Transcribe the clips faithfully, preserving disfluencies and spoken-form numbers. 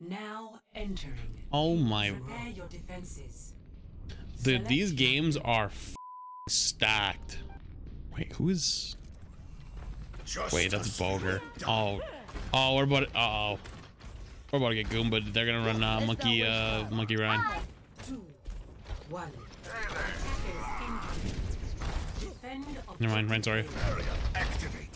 Now entering. Oh my. Prepare your defenses. Dude, Select these games are f stacked. Wait, who is? Just Wait, that's Bogur. Oh, oh, we're about. To, uh oh, we're about to get Goomba. They're gonna run uh, monkey, uh, monkey run. One. Never mind, Ren, sorry. Activated.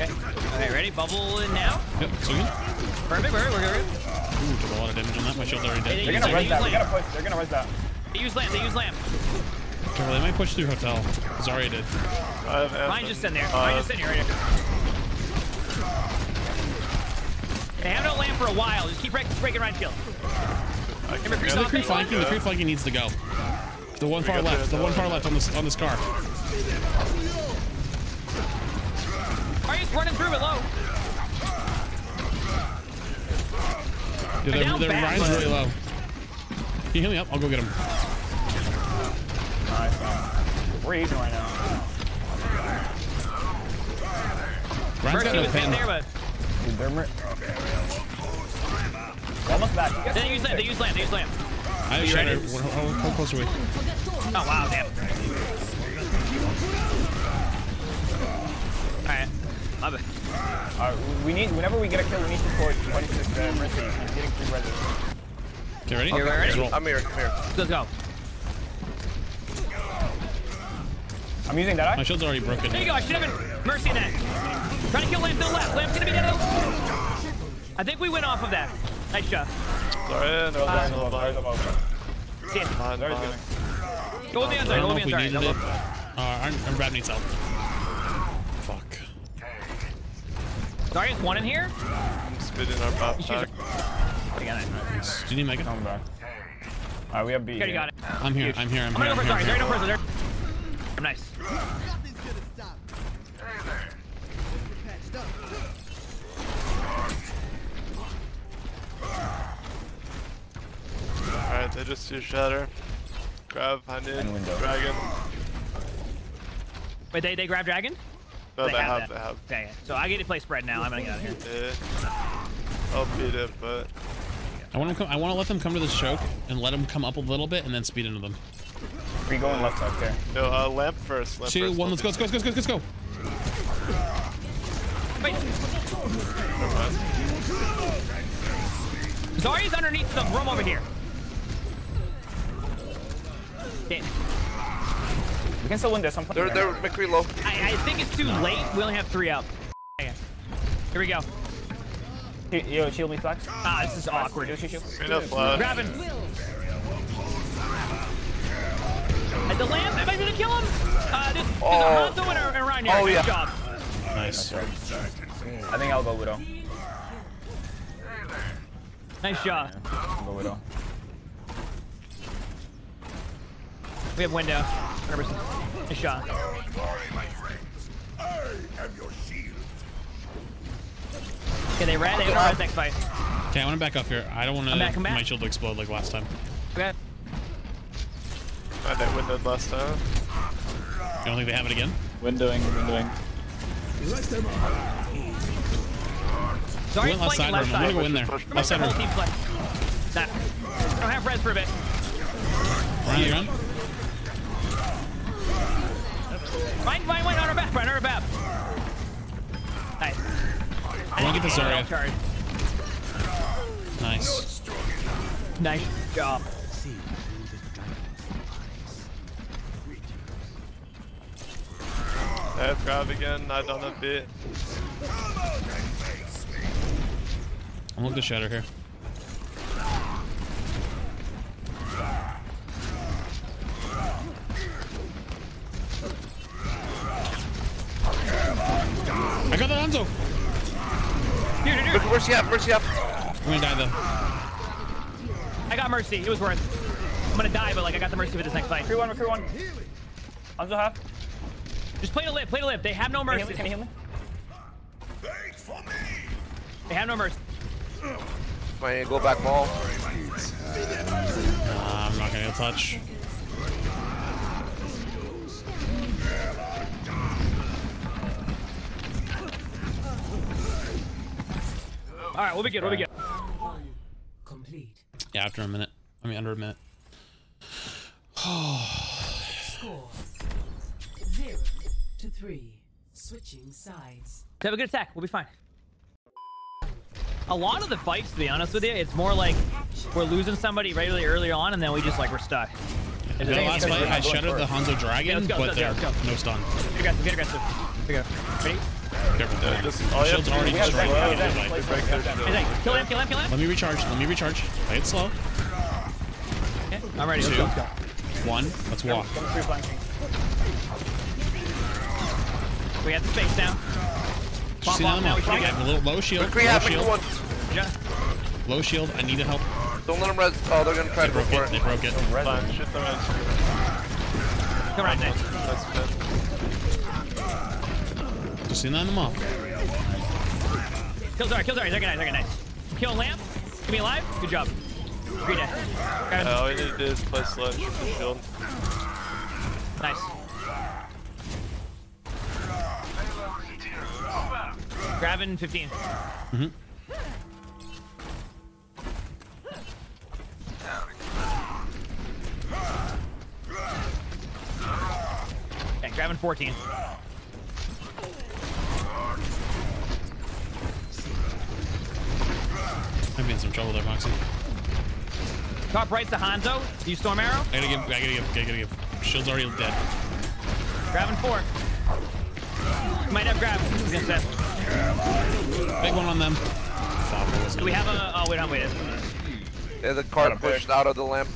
Okay. Okay, ready? Bubble in now? Yep, swing. Perfect, perfect, we're good. Ooh, did a lot of damage on that. My shield already did. They're gonna res that. They gotta push. They're gonna res that. They use lamp, they use lamp. Okay, well, they might push through hotel. Zarya did. Uh, uh, Mine just in there. Mine uh, just in here right now. They have no lamp for a while. Just keep breaking right field. Remember, yeah, the creep flanking. The creep flanking needs to go. The one far left. The, the one far left on this on this car. Are you just running through it low? Yeah, their Ryan's really low. Can you heal me up? I'll go get him. Alright. We're even right now. Ryan's got no pain there, but. Almost back. They use land. They use land. They use land. I shot her. How close are we? Oh wow, damn. All right, love it. All right, we need. Whenever we get a kill, we need to force twenty-six mercy. I'm getting three ready. Okay, ready? Okay, ready? I'm here. I'm here. Let's go. I'm using that eye. My shield's already broken. There you go. I should have been mercy in that. Trying to kill Lamp to the left. Lamp's gonna be down to the left. I think we went off of that. Nice shot. Sorry, no, uh, no, no, no, no. See it. Uh, go on the other. Go on the other. No. Uh, I'm grabbing needs help. Fuck. Zarya's one in here. I'm spitting our pop pack. I got it. Nice. Do you need to make it? Alright, uh, we have B. Okay, you got it. I'm here. Huge. I'm here. I'm, I'm here. I'm sorry. There no person. There. I'm nice. Alright, they just do shatter. Grab, hundred, dragon. Wait, they, they grab dragon? No, they, they have, have, they have. Okay, so I get to play spread now. I'm gonna get out of here. Yeah. I'll beat it, but. I want, to come, I want to let them come to this choke and let them come up a little bit and then speed into them. We're going left up there. No, uh, lamp first. Lamp Two, first, one, let's go, let's go, let's go, let's go. Wait. Zarya's underneath the room over here. Damn. We can still win this. I'm they're they're McCree low. I, I think it's too late. We only have three up. Here we go. Yo, shield me, Flex. Ah, this is awkward. Grabbing. At the lamp, am I gonna kill him? Uh, this is Hanzo and Ryan here. Oh, yeah. Good job. Nice. Right. I think I'll go Widow. Nice shot. Yeah, go Widow. We have window. one hundred percent. Nice shot. Okay, they ran. They have our next fight. Okay, I want to back up here. I don't want to my shield to explode like last time. Okay. I bet windowed last time. You don't think they have it again? Windowing, windowing. Zarya's flanking left side. I'm gonna go in there. Left side. Nah. I don't have res for a bit. Ryan, run. Fine, fine, fine. On our back, Ryan, on our back. Nice. I want to get the Zarya. Nice. Nice job. I have grab again, I done a bit. I'm looking to shatter here. I got the Hanzo! Here, here, here. Mercy up, mercy up. I'm gonna die though. I got mercy, it was worth. I'm gonna die, but like I got the mercy for this next fight. Crew one, crew one. Hanzo half. Just play to live, play to live. They have no mercy. Can you heal me? They have no mercy. My go back ball. Nah, I'm not gonna touch. All right, we'll be good. We'll be good. Complete. Yeah, after a minute. I mean, under a minute. Score zero to three. Switching sides. Have a good attack. We'll be fine. A lot of the fights, to be honest with you, it's more like we're losing somebody regularly early on, and then we just like we're stuck. The last fight, I shuttered the Hanzo Dragon, yeah, go, but they're no stun. Get aggressive, get aggressive. Here we go. Ready? Yeah, just, oh, shield's already destroyed. Kill him, kill him, kill him. Let me recharge, let me recharge. Play it slow. Okay, I'm ready. Two, let's go. One, let's walk. We have the space now. Pop off now. We got a little low shield. Low shield. Yeah. Low shield, I need to help. Don't let them res. Oh, they're gonna try they to go for it. They broke it. Fine, them. Shoot them in. Come right next. That's good. Just nine them off. Kill Zara, kill Zara. They're gonna, they're gonna nice. Kill Lamp. Give me alive. Good job. Three dead. Uh, all we need to do is play slow. Keep the shield. Nice. Grabbing fifteen. Mm-hmm. Okay, grabbing fourteen. I'm in some trouble there, Moxie. Top right's the Hanzo. Do you storm arrow? I gotta give, I gotta give, I gotta give. Shield's already dead. Grabbing four. Might have grabbed. He's gonna set. Big one on them. Do we have a? Oh, we don't. Wait. Yeah, the car pushed out of the lamp.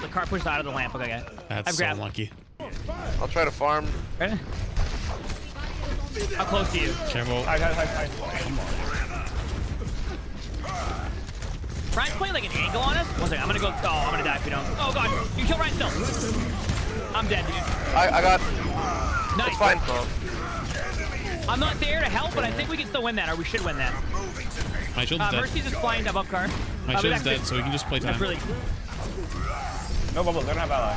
The car pushed out of the lamp. Okay, that's I've grabbed. So lucky. I'll try to farm. Ready? How close to you? Careful. I got it. Ryan's playing like an angle on us. One second. I'm gonna go. Oh, I'm gonna die if you don't. Oh god, you kill Ryan still. I'm dead, dude. I, I got. Nice. It's fine. I'm not there to help, but I think we can still win that, or we should win that. My shield's uh, dead. Mercy's just flying up up car. My uh, shield's dead, to... so we can just play time. That's really... No bubble, they don't have ally.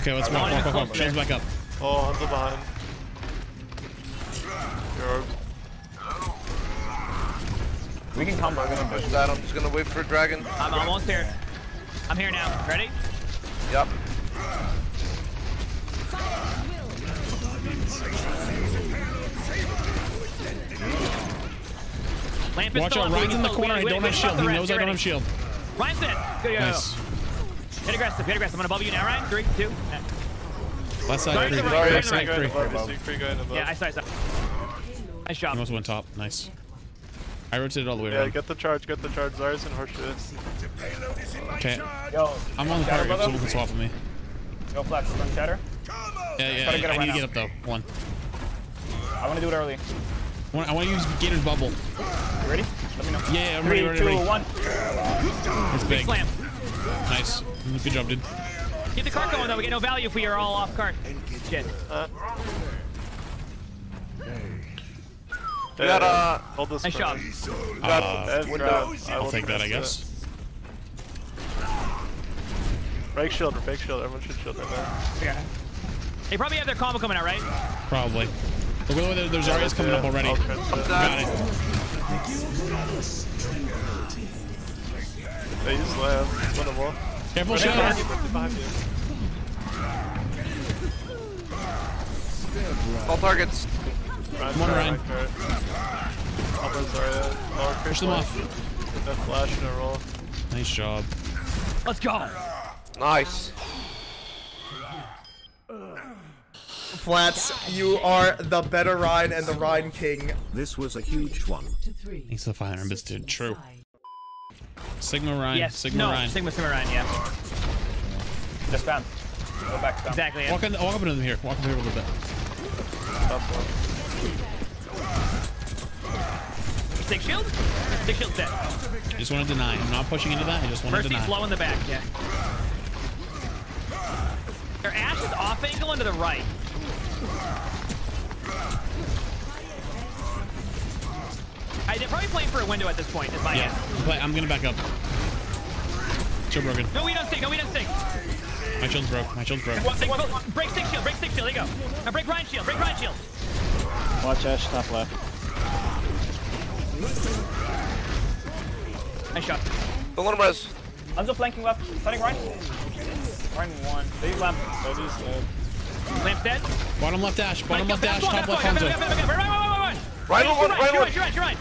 Okay, let's walk, walk, walk, walk. Shield's back up. Oh, Hanzo behind. We can combo. I'm gonna push that. I'm just gonna wait for a dragon. I'm almost there. I'm here now. Ready? Yep. Lamp is watch out, Ryan's in the corner. I don't have shield. He knows I don't have shield. Ryan's dead. Good, go, nice. Go. Hit aggressive, hit aggressive. I'm gonna bubble you now, Ryan. Three, two. Left side three. Left side three. Yeah, I saw, I saw. Nice job. Almost went top. Nice. I rotated all the way around. Yeah, get the charge, get the charge. Zara's in horseshoes. Okay. I'm on the fire, so someone can swap with me. Go Flats, run chatter. Yeah, yeah, yeah, I need to get up though. One. I wanna do it early. I want to use Gator's bubble. You ready? Let me know. Yeah, I'm Three, ready, ready, two, ready. One. It's big. Big slam. Nice. Good job, dude. Get the cart going, though. We get no value if we are all off cart. Shit. Uh, we got, uh, hold this nice job. Uh, I'll take that, I guess. Break shield or fake shield. Everyone should shield right there. Yeah. They probably have their combo coming out, right? Probably. Look at the way there's areas coming up already. Okay. Got it. They just left. Wonderful. Careful, Shadow. All targets. Come on, Ryan. Push them off. Get that flash and a roll. Nice job. Let's go. Nice. Flats, you are the better Rhine and the Rhine King. This was a huge one. Thanks for the five hundred bits, dude. True. Sigma Rhine. Yes. Sigma no, Rhine. Sigma, Sigma Rhine, yeah. Just spam. Go back spam. Exactly. Yeah. Walk, in, walk up into them here. Walk up here a little bit. Stick shield? Stick shield dead. I just want to deny. I'm not pushing into that. I just want Mercy's to deny. Mercy's low in the back, yeah. Their Ash is off angle and to the right. I, they're probably playing for a window at this point, is my yeah. guess. I'm gonna back up. Shield broken. No, we don't stick. No, we don't stick. My shield's broke. My shield's broke. One, one, one. Break stick shield. Break stick shield. There you go. Now break Ryan's shield. Break Ryan's shield. Watch Ash, top left. Nice shot. Don't let him res. Enzo flanking left. Starting Ryan. Ryan one. They lamp. That is good. Lamp's dead. Bottom left dash. Bottom left dash. Top left Enzo. Right, right, right, right, right. You're right, you're right.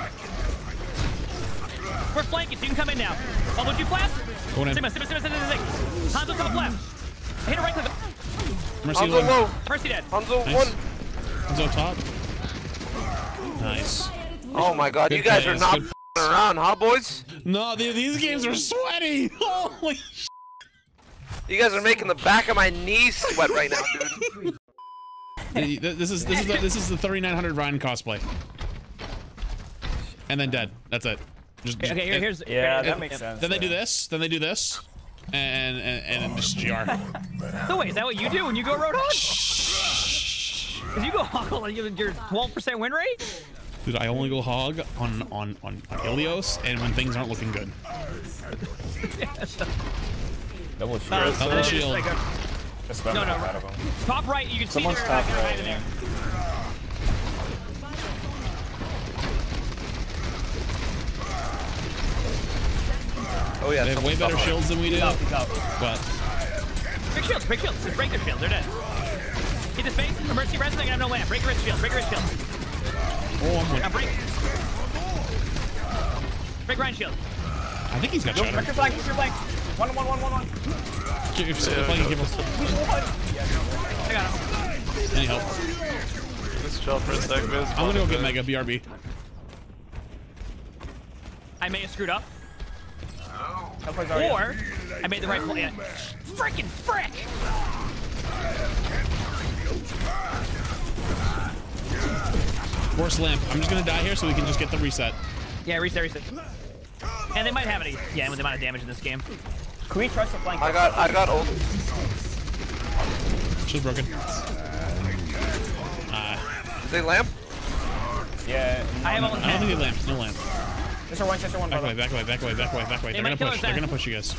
We're flanking, so you can come in now. Bubble two flaps. Going in. Sigma, Sigma, Sigma, Sigma, Sigma. Hanzo top left. I hit a right click. Mercy Hanzo low. Mercy dead. Hanzo one. Hanzo top. Nice. Oh my god, you guys are not around, huh, boys? No, dude, these games are sweaty. Holy shit. You guys are making the back of my knee sweat right now, dude. This is this is the, this is the thirty-nine hundred Ryan cosplay. And then dead. That's it. Just, okay, okay, here's it, yeah, it, that makes it, sense. Then yeah. they do this. Then they do this. And and and, and just G R. So wait, is that what you do when you go Roadhog? Shh. Cause you go hog on your twelve percent win rate. Dude, I only go hog on on on Ilios and when things aren't looking good. Double shield. Uh, Double shield. Like a... No, no, right. Top right, you can Someone's see there. Someone's top right, yeah. there. Oh yeah, they have way better shields than we do. But big shields, big shields. Just break their shield. They're dead. Get this base. Mercy res. I have no land. Break your shield. Break your shield. Oh, I'm now break. Break Ryan's shield. I think he's got shot. Break your flag. Break your flag. One, one, one, one, one. Give him some. I got him. Any help? Let's chill for a sec, guys. I'm gonna go get Mega. B R B. I may have screwed up. Or, I made the right play. Frickin' frick! Worst lamp. I'm just gonna die here so we can just get the reset. Yeah, reset, reset. And they might have it. Yeah, with the amount of damage in this game. Can we trust the flank? I got, I got ult. She's broken. Uh, Did they lamp? Yeah. I have ult. I don't think they lamp. No lamp. There's our one, there's our one. Back away, back away, back away, back away, back away. They're gonna push. They're gonna push you guys.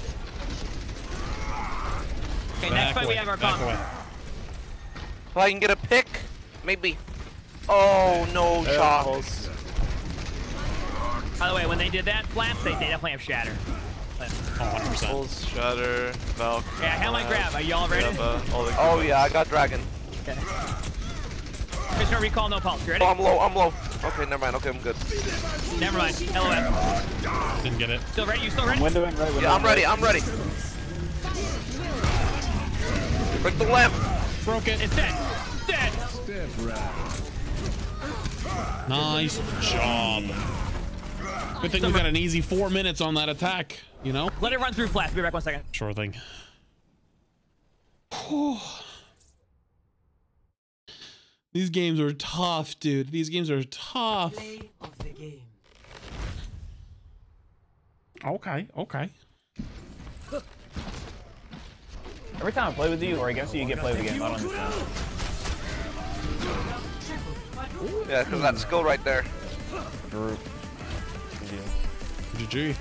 Okay, next fight we have our bomb. If I can get a pick, maybe. Oh no, shots. By the way, when they did that flaps, they, they definitely have shatter. one hundred percent. Pulls, shatter, Valk. Yeah, how am I grab? Are y'all ready? Oh yeah, I got dragon. Okay. There's no recall, no pulse. You ready? Oh, I'm low, I'm low. Okay, never mind. Okay, I'm good. Never mind. L O M. Didn't get it. Still ready? You still ready? I'm windowing right. Yeah, I'm ready. I'm ready. Break the lamp. Broke it. It's dead. Dead. Nice job. Good thing we got an easy four minutes on that attack, you know? Let it run through Flats. Be back one second. Sure thing. These games are tough, dude. These games are tough. Play of the game. Okay, okay. Every time I play with you or against you, you get played with again. Yeah, because that skill right there. G G.